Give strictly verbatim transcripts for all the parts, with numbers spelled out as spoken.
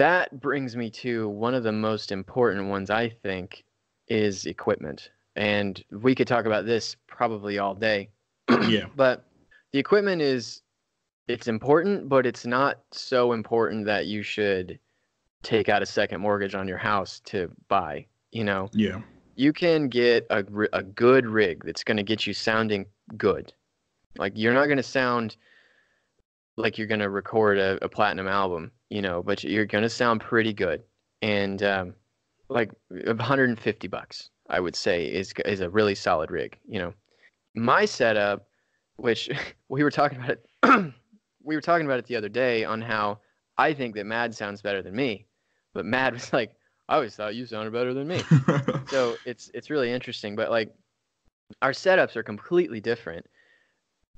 that brings me to one of the most important ones, I think, is equipment. And we could talk about this probably all day. Yeah. But the equipment is, it's important, but it's not so important that you should take out a second mortgage on your house to buy, you know? Yeah. You can get a, a good rig that's going to get you sounding good. Like, you're not going to sound like you're going to record a, a platinum album, you know, but you're going to sound pretty good. And um, like one hundred fifty bucks, I would say, is is a really solid rig, you know. My setup, which we were talking about it, we were talking about it the other day on how I think that Mad sounds better than me, but Mad was like, I always thought you sounded better than me. So it's it's really interesting. But like, our setups are completely different.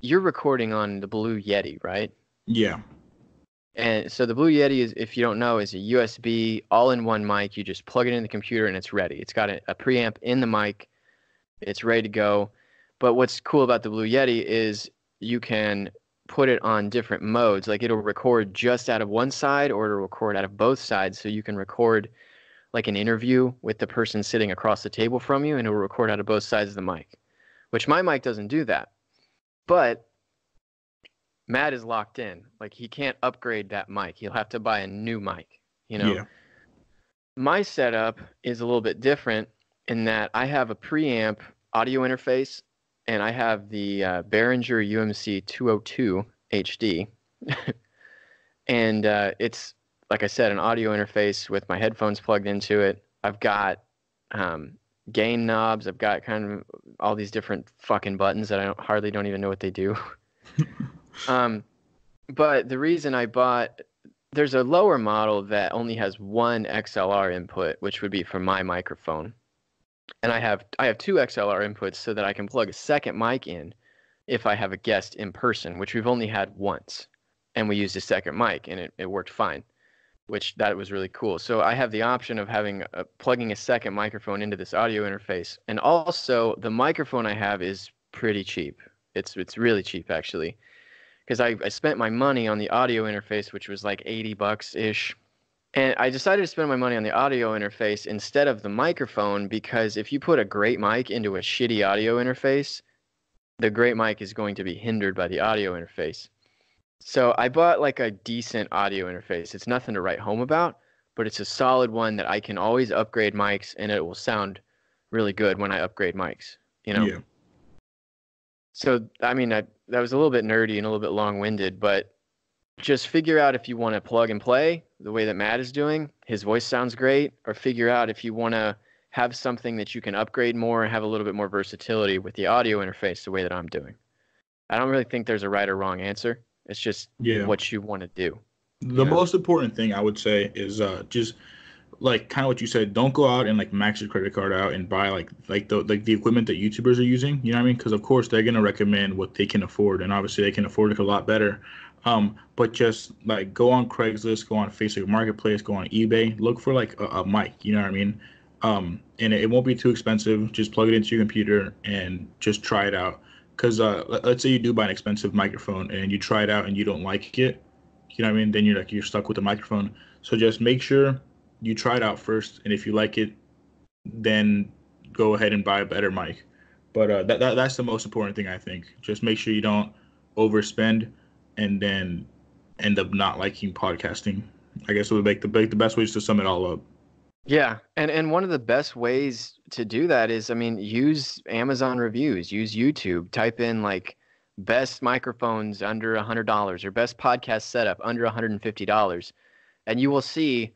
You're recording on the Blue Yeti, right? Yeah. And so the Blue Yeti is, if you don't know, is a U S B all-in-one mic. You just plug it in the computer and it's ready. It's got a, a preamp in the mic. It's ready to go. But what's cool about the Blue Yeti is you can put it on different modes. Like, it'll record just out of one side, or it'll record out of both sides. So you can record like an interview with the person sitting across the table from you, and it will record out of both sides of the mic, which my mic doesn't do that. But Matt is locked in. Like, he can't upgrade that mic. He'll have to buy a new mic, you know? Yeah. My setup is a little bit different in that I have a preamp audio interface, and I have the uh, Behringer U M C two oh two H D. And uh, it's, like I said, an audio interface with my headphones plugged into it. I've got um, gain knobs. I've got kind of all these different fucking buttons that I don't, hardly don't even know what they do. um, but the reason I bought, there's a lower model that only has one X L R input, which would be for my microphone. And I have, I have two X L R inputs so that I can plug a second mic in if I have a guest in person, which we've only had once. And we used a second mic, and it, it worked fine. Which that was really cool. So I have the option of having a, plugging a second microphone into this audio interface. And also, the microphone I have is pretty cheap. It's it's really cheap, actually, because I, I spent my money on the audio interface, which was like eighty bucks-ish. And I decided to spend my money on the audio interface instead of the microphone, because if you put a great mic into a shitty audio interface, the great mic is going to be hindered by the audio interface. So I bought like a decent audio interface. It's nothing to write home about, but it's a solid one that I can always upgrade mics, and it will sound really good when I upgrade mics, you know? Yeah. So, I mean, I, that was a little bit nerdy and a little bit long-winded, but just figure out if you want to plug and play the way that Matt is doing. His voice sounds great. Or figure out if you want to have something that you can upgrade more and have a little bit more versatility with the audio interface the way that I'm doing. I don't really think there's a right or wrong answer. It's just yeah. what you want to do. The know? most important thing I would say is uh, just like kind of what you said. Don't go out and like max your credit card out and buy like like the like the equipment that YouTubers are using. You know what I mean? Because of course they're gonna recommend what they can afford, and obviously they can afford it a lot better. Um, but just like go on Craigslist, go on Facebook Marketplace, go on eBay, look for like a, a mic. You know what I mean? Um, and it, it won't be too expensive. Just plug it into your computer and just try it out. Because uh, let's say you do buy an expensive microphone and you try it out and you don't like it, you know what I mean? Then you're like, you're stuck with the microphone. So just make sure you try it out first. And if you like it, then go ahead and buy a better mic. But uh, that, that that's the most important thing, I think. Just make sure you don't overspend and then end up not liking podcasting. I guess it would make the, make the best ways to sum it all up. Yeah, and, and one of the best ways to do that is, I mean, use Amazon reviews, use YouTube, type in like best microphones under one hundred dollars or best podcast setup under one hundred fifty dollars, and you will see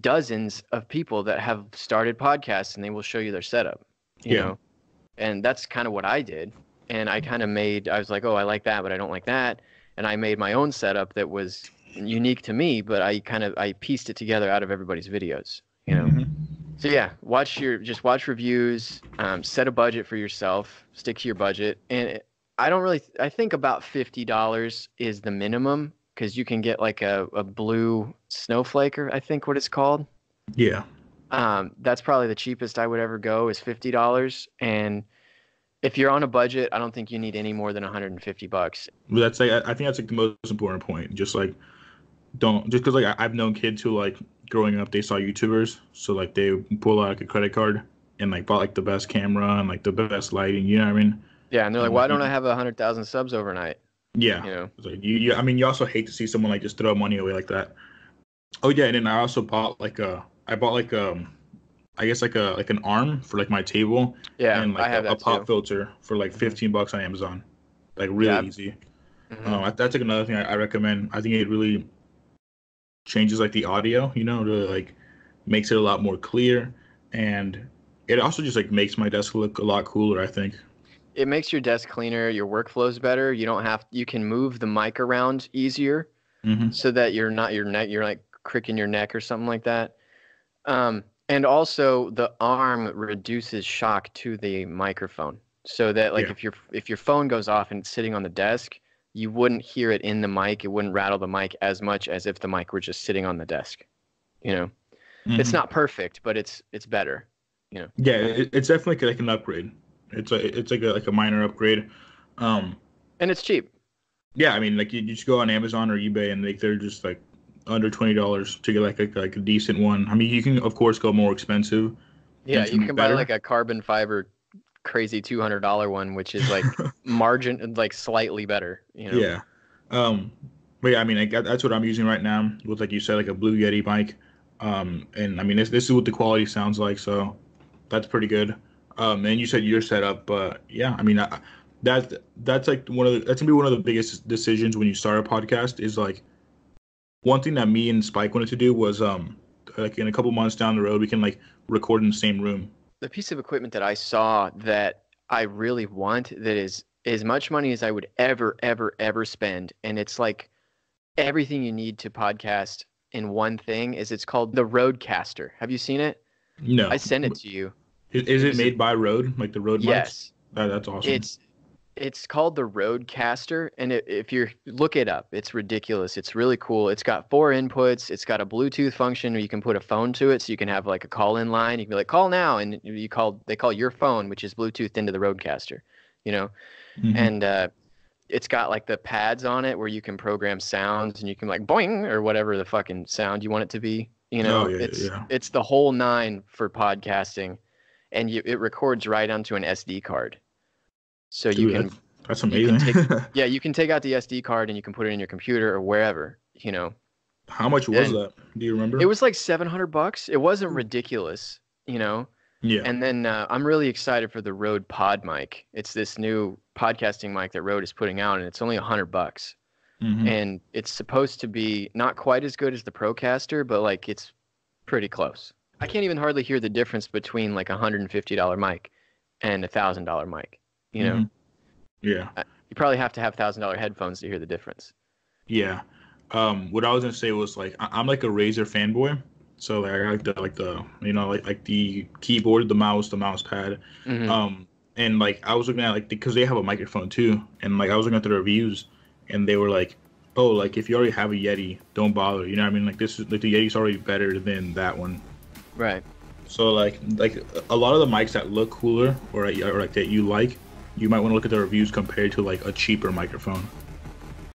dozens of people that have started podcasts, and they will show you their setup, you yeah. know, and that's kind of what I did, and I kind of made, I was like, oh, I like that, but I don't like that, and I made my own setup that was unique to me, but I kind of I pieced it together out of everybody's videos, you know. Mm-hmm. So yeah, watch your just watch reviews, um, set a budget for yourself, stick to your budget, and it, I don't really I think about fifty dollars is the minimum, because you can get like a a Blue Snowflaker, I think what it's called. Yeah. Um, that's probably the cheapest I would ever go is fifty dollars, and if you're on a budget, I don't think you need any more than one hundred fifty bucks. That's like I think that's like the most important point. Just like. don't, just because like I've known kids who like growing up they saw YouTubers, so like they pull out like a credit card and like bought like the best camera and like the best lighting, you know what I mean? Yeah, and they're like, why don't I have a hundred thousand subs overnight? Yeah, you know, like you, you. I mean, you also hate to see someone like just throw money away like that. Oh yeah, and then I also bought like a, I bought like um, I guess like a like an arm for like my table. Yeah, and like I have a, that a pop too. filter for like fifteen bucks on Amazon, like really yeah. easy. Mm-hmm. Um, that's like another thing I, I recommend. I think it really changes like the audio, you know, to like makes it a lot more clear, and it also just like makes my desk look a lot cooler, I think. It makes your desk cleaner, your workflow's better. You don't have, you can move the mic around easier, mm-hmm. so that you're not your neck, you're like cricking your neck or something like that. Um, and also the arm reduces shock to the microphone, so that like yeah. if your if your phone goes off and it's sitting on the desk, you wouldn't hear it in the mic. It wouldn't rattle the mic as much as if the mic were just sitting on the desk. You know, mm-hmm. it's not perfect, but it's it's better. You know. Yeah, it, it's definitely like an upgrade. It's a, it's like a, like a minor upgrade, um, and it's cheap. Yeah, I mean, like you, you just go on Amazon or eBay, and like they're just like under twenty dollars to get like a, like a decent one. I mean, you can of course go more expensive. Yeah, you can better. buy like a carbon fiber, crazy two hundred dollar one, which is like margin like slightly better. You know? Yeah, um, but yeah, I mean, like, that's what I'm using right now with, like you said, like a Blue Yeti mic, um, and I mean, this this is what the quality sounds like, so that's pretty good. Um, and you said your setup, but uh, yeah, I mean, I, that's that's like one of the, that's gonna be one of the biggest decisions when you start a podcast. Is like one thing that me and Spike wanted to do was um like in a couple months down the road we can like record in the same room. The piece of equipment that I saw that I really want that is as much money as I would ever ever ever spend, and it's like everything you need to podcast in one thing. Is it's called the RØDECaster. Have you seen it? No. I sent it to you. Is it made by Rode, like the Rode mics? Yes. Oh, that's awesome. It's it's called the RØDECaster, and it, if you look it up, it's ridiculous. It's really cool. It's got four inputs. It's got a Bluetooth function where you can put a phone to it, so you can have like a call-in line. You can be like, call now, and you call. They call your phone, which is Bluetoothed into the RØDECaster, you know. Mm-hmm. And uh, it's got like the pads on it where you can program sounds, and you can like boing or whatever the fucking sound you want it to be. You know, oh, yeah, it's yeah. it's the whole nine for podcasting. And you, it records right onto an S D card, so Dude, you can. That's, that's amazing. You can take, yeah, you can take out the S D card and you can put it in your computer or wherever, you know. How much was and that? Do you remember? It was like seven hundred bucks. It wasn't ridiculous, you know. Yeah. And then uh, I'm really excited for the Rode Pod mic. It's this new podcasting mic that Rode is putting out, and it's only a hundred bucks. Mm-hmm. And it's supposed to be not quite as good as the Procaster, but like it's pretty close. I can't even hardly hear the difference between like a hundred and fifty dollar mic and a thousand dollar mic. You know, mm-hmm. yeah. You probably have to have thousand dollar headphones to hear the difference. Yeah. Um, what I was gonna say was like I I'm like a Razer fanboy, so like I like the like the you know like like the keyboard, the mouse, the mouse pad. Mm-hmm. Um, and like I was looking at like because they have a microphone too, and like I was looking at the reviews, and they were like, oh, like if you already have a Yeti, don't bother. You know what I mean? Like this is like the Yeti's already better than that one. Right. So like like a lot of the mics that look cooler or, or like that you like, you might want to look at the reviews compared to like a cheaper microphone.